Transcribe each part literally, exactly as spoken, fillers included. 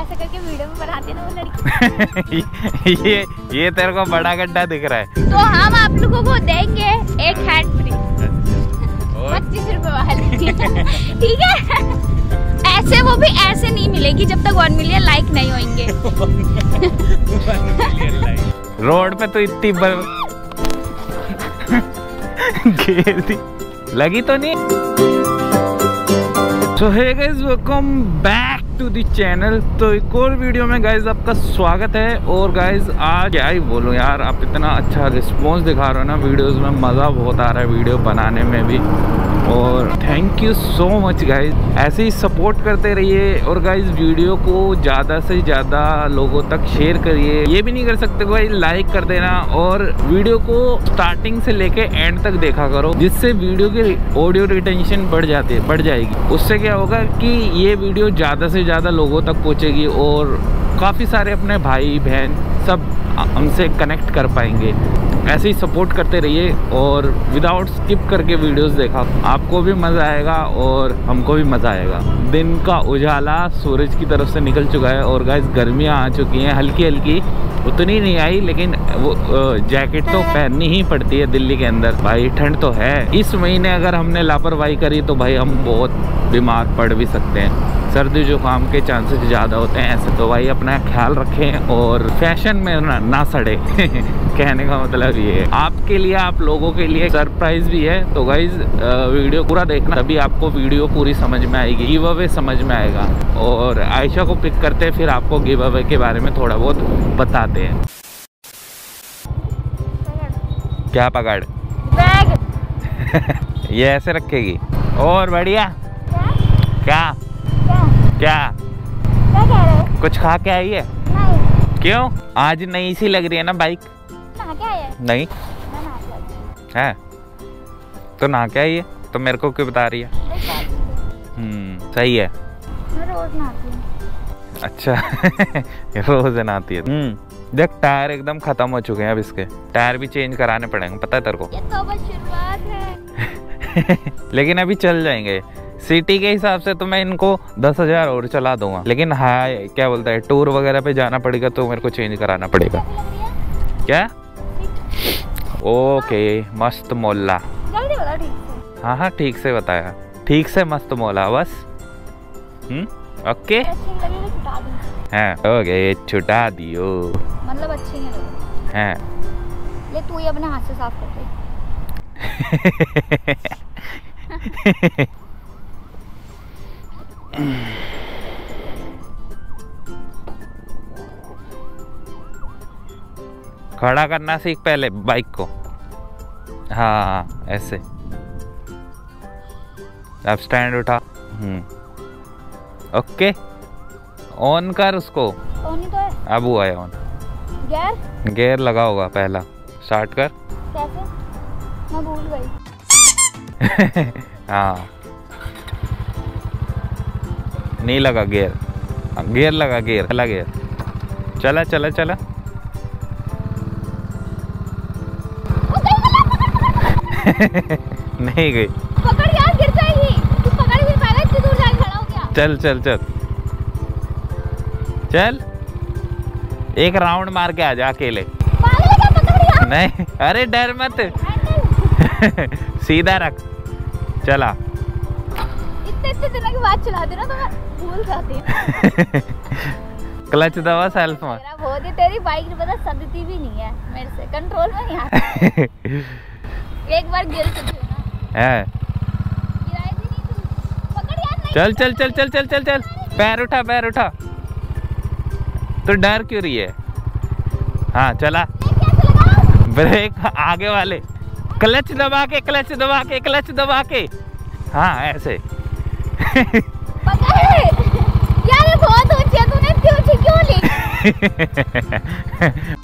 ऐसा करके वीडियो में बनाते ना वो लड़की। ये ये तेरे को बड़ा गड्ढा दिख रहा है तो हम आप लोगों को देंगे एक हैंड फ्री पच्चीस रुपए वाली, ठीक है। ऐसे वो भी ऐसे नहीं मिलेगी जब तक वन मिलियन लाइक नहीं होंगे। रोड पे तो इतनी घेर दी लगी तो नहीं। So hey guys, welcome back to the channel। तो एक और वीडियो में गाइज आपका स्वागत है। और गाइज आज क्या ही बोलूँ यार, आप इतना अच्छा रिस्पॉन्स दिखा रहे हो ना वीडियोस में, मज़ा बहुत आ रहा है वीडियो बनाने में भी। और thank you so much guys, ऐसे ही सपोर्ट करते रहिए। और गाइज वीडियो को ज़्यादा से ज़्यादा लोगों तक शेयर करिए, ये भी नहीं कर सकते भाई लाइक कर देना। और वीडियो को स्टार्टिंग से लेके एंड तक देखा करो, जिससे वीडियो की ऑडियो रिटेंशन बढ़ जाती है बढ़ जाएगी। उससे क्या होगा कि ये वीडियो ज़्यादा से ज़्यादा लोगों तक पहुँचेगी और काफ़ी सारे अपने भाई बहन सब हमसे कनेक्ट कर पाएंगे। ऐसे ही सपोर्ट करते रहिए और विदाउट स्किप करके वीडियोस देखा, आपको भी मज़ा आएगा और हमको भी मज़ा आएगा। दिन का उजाला सूरज की तरफ से निकल चुका है। और गाइस गर्मियाँ आ चुकी हैं, हल्की हल्की, उतनी नहीं आई लेकिन वो जैकेट तो पहननी ही पड़ती है दिल्ली के अंदर। भाई ठंड तो है, इस महीने अगर हमने लापरवाही करी तो भाई हम बहुत बीमार पड़ भी सकते हैं, सर्दी जुकाम के चांसेस ज़्यादा होते हैं। ऐसे तो भाई अपना ख्याल रखें और फैशन में ना, ना सड़े। कहने का मतलब ये है, आपके लिए आप लोगों के लिए सरप्राइज भी है। तो गाइज वीडियो पूरा देखना, तभी आपको वीडियो पूरी समझ में आएगी, गिव अवे समझ में आएगा। और आयशा को पिक करते हैं, फिर आपको गिव अवे के बारे में थोड़ा बहुत बताते हैं। क्या पकड़ बैग ये ऐसे रखेगी। और बढ़िया क्या क्या क्या कह रहे हो? कुछ खा के आई है? नहीं। क्यों? आज नई सी लग रही है ना बाइक। नहा के आई है? नहीं। मैं नहा के आई है। तो नहा के आई है तो मेरे को क्यों बता रही है? हम्म, सही है, मैं रोज नहाती हूँ। अच्छा रोज नहाती है। हम्म, देख टायर एकदम खत्म हो चुके हैं, अब इसके टायर भी चेंज कराने पड़ेंगे, पता है तेरे को। ये तो बस शुरुआत है। लेकिन अभी चल जाएंगे। सिटी के हिसाब से तो मैं इनको दस हज़ार और चला दूंगा, लेकिन हाय क्या बोलता है, टूर वगैरह पे जाना पड़ेगा तो मेरे को चेंज कराना पड़ेगा। क्या ओके, मस्त मोल्ला। हाँ हाँ ठीक से बताया, ठीक से मस्त मोला बस। हम्म, ओके हैं, ओके छुटा दियो मतलब अच्छी नहीं हैं। ले तू ये अपने हाथ से साफ कर दे। खड़ा करना सीख पहले बाइक को। हाँ ऐसे, अब स्टैंड उठा। हम्म, ओके ऑन कर उसको। ऑन ही तो है। अब हुआ है ऑन। गियर गियर लगा होगा पहला, स्टार्ट कर। कैसे? मैं भूल गई। हाँ नहीं लगा गियर, गियर लगा गियर, चला गियर, चला चला चला। नहीं गई, पकड़ यार गिर जाएगी। तू पकड़ भी पा रहा है, इतनी दूर जाके खड़ा हो गया। चल चल चल चल, एक राउंड मार के आ जा अकेले। पागल क्या, पकड़ यार। नहीं अरे डर मत। सीधा रख, चला। बात चला देना तो मैं भूल जाती हूँ। क्लच दबा, सेल्फ मार। मेरा बहुत ही, तेरी बाइक पता सदती भी नहीं है मेरे से, कंट्रोल में नहीं आता। एक बार गिर चुकी हूँ ना। है गिराई थी नहीं तू, पकड़ यार। नहीं चल चल चल चल चल चल चल, पैर उठा पैर उठा। तो डर क्यों रही है? हाँ चला। ब्रेक आगे वाले, क्लच दबा के क्लच दबा के क्लच दबा के। हाँ ऐसे। पकड़ यार, ये बहुत ऊंची है, तूने इतनी ऊंची क्यों ली?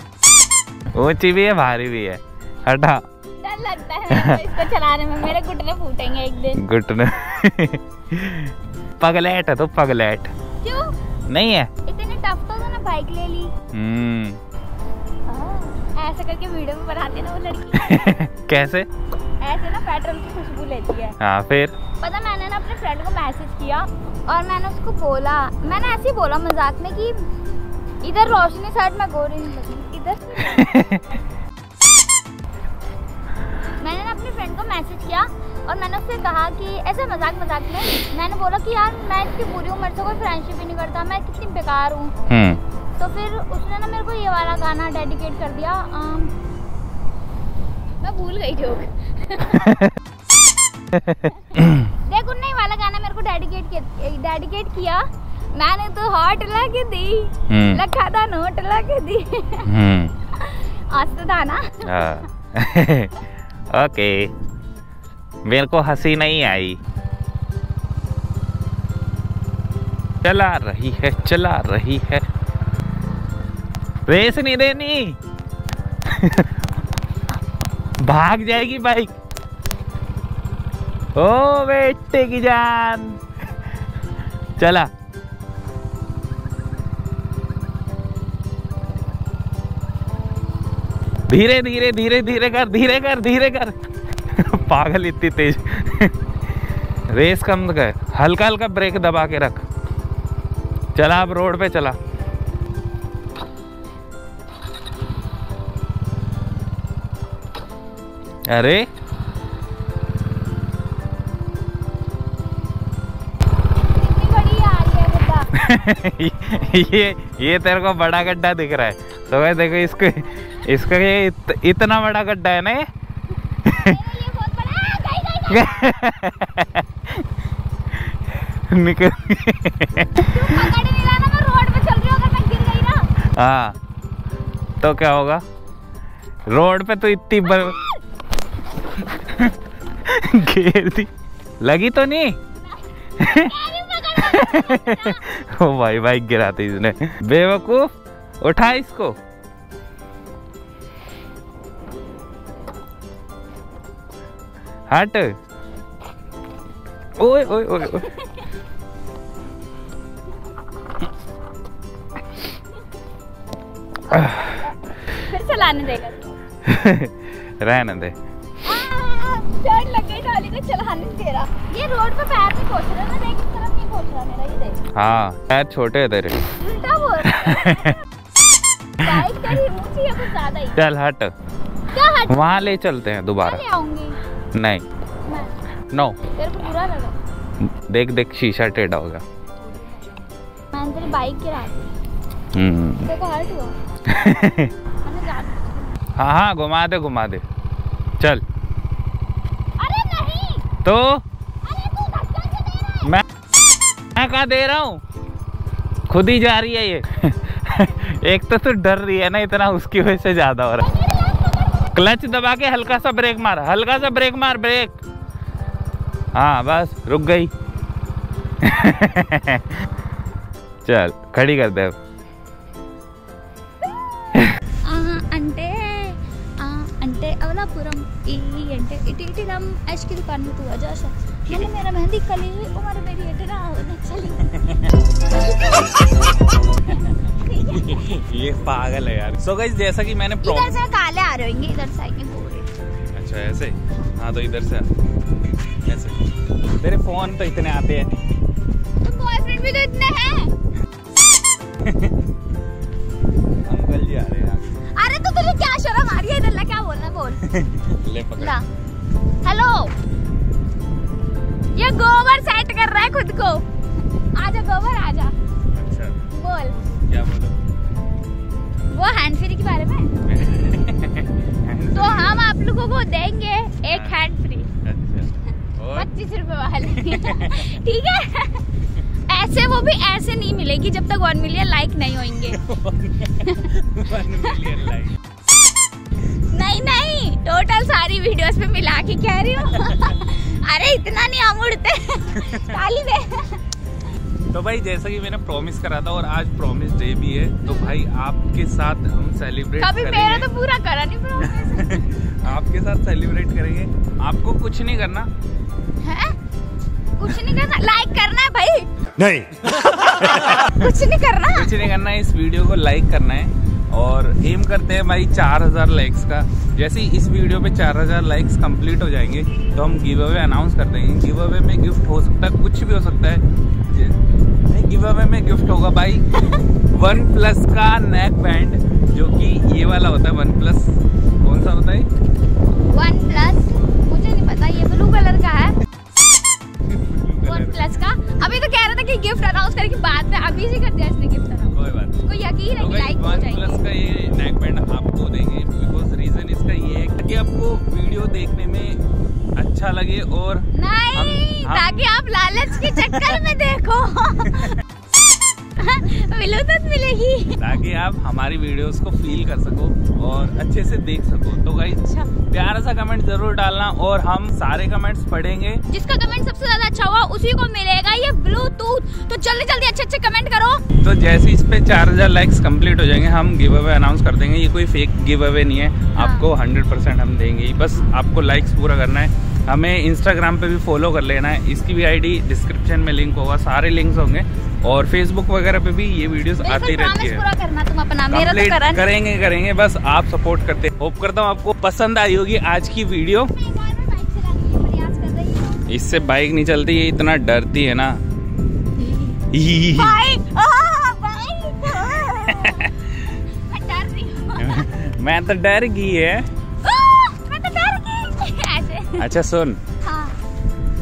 ऊंची भी है भारी भी है। हटा, डर लगता है इसको चलाने में, मेरे घुटने फूटेंगे एक दिन। घुटने पगलेट है तो पगलेट क्यों नहीं है, इतने टफ तो ना बाइक ले ली। हम्म, ऐसा करके वीडियो में बनाते ना वो लड़की। कैसे ऐसे ना पेट्रोल की खुशबू लेती है। हाँ फिर पता मैंने ना अपने फ्रेंड को मैसेज किया और मैंने उसको बोला, मैंने ऐसे ही बोला मजाक में कि इधर रोशनी साइड में गोरी इधर मैंने ना अपने फ्रेंड को मैसेज किया और मैंने उससे कहा कि ऐसे मजाक मजाक में मैंने बोला कि यार मैं इतनी बुरी उम्र से कोई फ्रेंडशिप ही नहीं करता, मैं कितनी बेकार हूँ। तो फिर उसने ना मेरे को ये वाला गाना डेडिकेट कर दिया। आ, मैं भूल गई जोक देख उन्होंने ये वाला गाना मेरे को डेडिकेट किया, डेडिकेट किया। मैंने तो हार्ट लगा दी, लखा था नोट लगा दी आज तो था ना ओके मेरे को हंसी नहीं आई। चला रही है चला रही है रेस नहीं देनी भाग जाएगी बाइक। ओ बेटे की जान चला धीरे धीरे धीरे धीरे कर धीरे कर धीरे कर पागल इतनी तेज रेस कम कर, हल्का हल्का ब्रेक दबा के रख। चला अब रोड पे चला। अरे कितनी बड़ी आ रही है ये ये तेरे को बड़ा गड्ढा दिख रहा है तो भाई देखो इसके इसका ये इत, इतना बड़ा गड्ढा है ना ये निकल मैं रोड पे चल रही हूं, अगर मैं गिर गई ना हाँ तो क्या होगा? रोड पे तो इतनी बर... गिर दी लगी तो नहीं ओ भाई बाइक गिराती इसने। बेवकूफ उठा इसको। हट ओए ओए ओए ओए फिर चलाने देगा रहने दे। चोट लग गई ट्रॉली को, चलाने दे रहा। ये रोड पे पैर नहीं पहुंच रहा ना, देख इस तरफ नहीं पहुंच रहा मेरा, ये देख। हाँ पैर छोटे है तेरे। उल्टा बोल बाइक तेरी ऊंची है कुछ ज्यादा ही। चल हट क्या हट वहाँ ले चलते हैं दोबारा। ले आऊंगी नहीं नो तेरे को बुरा लगा। देख देख शीशा टेढ़ा होगा। मैंने तेरी बाइक गिरा दी। हम्म तेरे को हर्ट हुआ? मैंने जान हाँ हाँ घुमा दे घुमा दे चल। अरे नहीं तो अरे तू धक्का क्यों दे रहा है? मैं मैं कहाँ दे रहा हूँ, खुद ही जा रही है ये एक तो तू डर रही है ना इतना, उसकी वजह से ज्यादा हो रहा है। क्लच दबा के हल्का सा ब्रेक मार, हल्का सा ब्रेक मार, ब्रेक हाँ बस रुक गई चल खड़ी कर दे। अंटे अंटे अवलापुरम ई अंटे इटीटीलम एच की दुकान में तू आ जा। मैंने मेरा मेहंदी कली उम्र मेरी अंटे ना चली ये पागल है यार। सो so गाइस जैसा कि मैंने इधर से काले आ रहे होंगे, इधर से आएंगे गोरे। अच्छा ऐसे हाँ तो इधर से ऐसे। तेरे फोन तो इतने आते हैं तो बॉयफ्रेंड भी तो इतने हैं अंकल जी आ रहे हैं। अरे तो तुझे क्या शर्म आ रही है? इधर ला क्या बोलना बोल ले पकड़ ला। हेलो ये गोबर सेट कर रहा है खुद को। आजा गोबर आजा। अच्छा बोल क्या बोलो वो हैंड फ्री के बारे में तो हम आप लोगों को देंगे एक हैंड फ्री। अच्छा पच्चीस रुपए वाले ठीक है ऐसे वो भी ऐसे नहीं मिलेगी जब तक वन मिलियन लाइक नहीं होंगे नहीं नहीं टोटल सारी वीडियोस पे मिला के कह रही हूँ अरे इतना नहीं हम उड़ते ताली दे। तो भाई जैसा कि मैंने प्रॉमिस करा था और आज प्रॉमिस डे भी है तो भाई आपके साथ हम सेलिब्रेट करेंगे। मेरा तो पूरा करा नहीं प्रॉमिस आपके साथ सेलिब्रेट करेंगे। आपको कुछ नहीं करना है, कुछ नहीं करना, लाइक करना है भाई नहीं कुछ नहीं करना कुछ नहीं करना है, इस वीडियो को लाइक करना है और एम करते हैं भाई चार हज़ार लाइक्स का। जैसे ही इस वीडियो पे चार हज़ार लाइक्स कंप्लीट हो जाएंगे तो हम गिव अवे अनाउंस कर देंगे। गिव अवे में गिफ्ट हो सकता है, कुछ भी हो सकता है। गिव अवे में गिफ्ट होगा भाई वन प्लस का नेक बैंड, जो कि ये वाला होता है। वन प्लस कौन सा होता है? वन प्लस मुझे नहीं पता, ये ब्लू कलर का है वन प्लस का। अभी तो कह रहा था कि गिफ्ट अनाउंस करके बाद में, अभी से कर दिया इसने गिफ्ट अनाउंस। कोई बात नहीं, कोई यकीन नहीं, लाइक हो जाएगी। वन प्लस का ये नेक बैंड आपको देंगे बिकॉज रीजन इसका ये है कि आपको वीडियो देखने में अच्छा लगे और नहीं ताकि आप लालच के चक्कर में देखो विलोदत मिलेगी, ताकि आप हमारी वीडियोस को फील कर सको और अच्छे से देख सको। तो गाइस अच्छा। प्यारा सा कमेंट जरूर डालना और हम सारे कमेंट्स पढ़ेंगे। जिसका कमेंट सबसे ज्यादा अच्छा हुआ उसी को मिलेगा ये ब्लूटूथ। तो जल्दी जल्दी अच्छे अच्छे कमेंट करो। तो जैसे इस पे चार हजार लाइक्स कम्प्लीट हो जाएंगे हम गिव अवे अनाउंस कर देंगे। ये कोई फेक गिव अवे नहीं है, आपको हंड्रेड परसेंट हम देंगे। बस आपको लाइक्स पूरा करना है। हमें इंस्टाग्राम पे भी फॉलो कर लेना है, इसकी भी आईडी डिस्क्रिप्शन में लिंक होगा, सारे लिंक्स होंगे। और फेसबुक वगैरह पे भी ये वीडियोस आती रहती है। पूरा करना तुम अपना, मेरा तो करा नहीं। करेंगे करेंगे बस आप सपोर्ट करते। होप करता हूँ आपको पसंद आई होगी आज की वीडियो। इससे बाइक नहीं चलती, ये इतना डरती है ना। मैं तो डर गई है। अच्छा सुन, हाँ।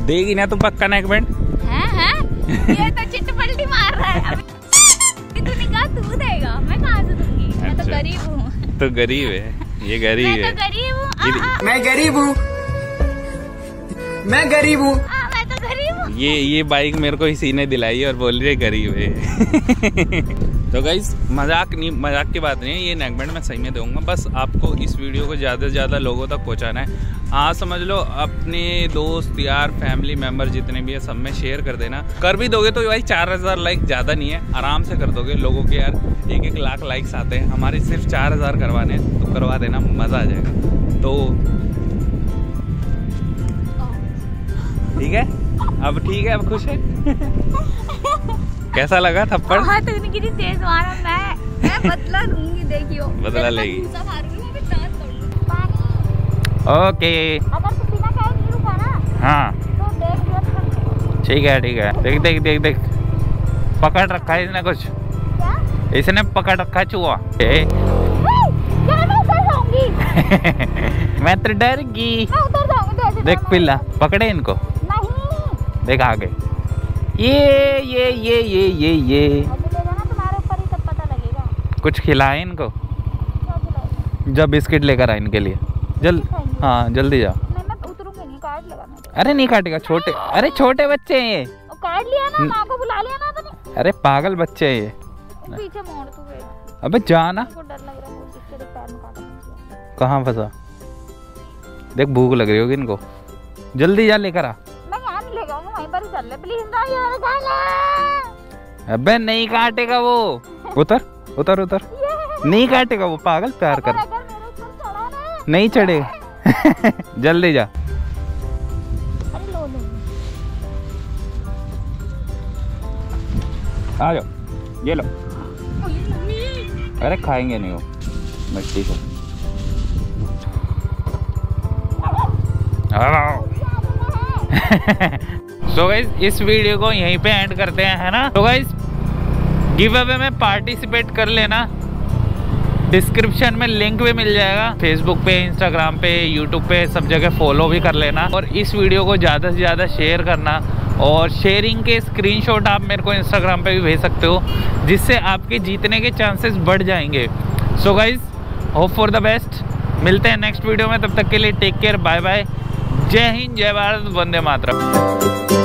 देगी ना तुम पक्का नेक बैंड? हाँ, हाँ। ये तो चिटपल्टी मार रहा है। तूने कहा तू देगा, मैं कहाँ से दूंगी? अच्छा। मैं तो गरीब हूँ। तो गरीब है ये, गरीब है। मैं तो गरीब हूँ। मैं गरीब हूँ। मैं गरीब हूँ। मैं तो गरीब हूँ। ये ये बाइक मेरे को इसी ने दिलाई और बोल रही है गरीब है। तो गाइस मजाक नहीं, मजाक की बात नहीं है। ये नेकबैंड मैं सही में दूंगा, बस आपको इस वीडियो को ज़्यादा से ज़्यादा लोगों तक पहुंचाना है। हाँ समझ लो अपने दोस्त यार फैमिली मेम्बर जितने भी है सब में शेयर कर देना। कर भी दोगे तो भाई चार हज़ार लाइक ज़्यादा नहीं है, आराम से कर दोगे। लोगों के यार एक एक लाख लाइक्स आते हैं, हमारे सिर्फ चार हज़ार करवाने हैं, तो करवा देना, मज़ा आ जाएगा। तो ठीक है, अब ठीक है, अब खुश है? कैसा लगा थप्पड़? हाँ तो कितनी तेज मारा। मैं मैं बदला लूंगी, देखियो बदला लेगी। ओके अगर तू बिना कहे नहीं रुका ना, हाँ तो देख, ठीक है ठीक है। देख देख देख देख पकड़ रखा है इसने कुछ, क्या इसने पकड़ रखा है? चूहा। मैं तो डर गई। देख पिल्ला पकड़े इनको, देख आगे। ये ये ये ये ये ये ना तुम्हारे ऊपर ही सब पता लगेगा। कुछ खिलाए इनको, जब बिस्किट लेकर आए इनके लिए। जल हाँ जल्दी जाओ। मैं मैं उतरूंगी नहीं, कार्ड लगाना। अरे नहीं काटेगा, छोटे अरे छोटे बच्चे हैं ये। काट लिया ना, माँ को बुला लिया ना तुमने। अरे पागल बच्चे हैं ये, पीछे मोड़ तू गया। अबे जा ना, कहाँ फंसा? देख भूख लग रही होगी इनको, जल्दी जा लेकर आ। अबे नहीं काटेगा वो, उतर उतर उतर। नहीं काटेगा वो, पागल प्यार कर। नहीं चढ़ेगा। जल्दी जा। आ जाओ ये लो। अरे खाएंगे नहीं वो मिट्टी को। तो गाइस इस वीडियो को यहीं पे एंड करते हैं, है ना। तो गाइस गिव अवे में पार्टिसिपेट कर लेना, डिस्क्रिप्शन में लिंक भी मिल जाएगा। फेसबुक पे, इंस्टाग्राम पे, यूट्यूब पे सब जगह फॉलो भी कर लेना और इस वीडियो को ज़्यादा से ज़्यादा शेयर करना। और शेयरिंग के स्क्रीनशॉट आप मेरे को इंस्टाग्राम पे भी भेज सकते हो, जिससे आपके जीतने के चांसेस बढ़ जाएंगे। So guys hope for the best, मिलते हैं नेक्स्ट वीडियो में। तब तक के लिए टेक केयर, बाय बाय, जय हिंद, जय भारत, वंदे मातरम।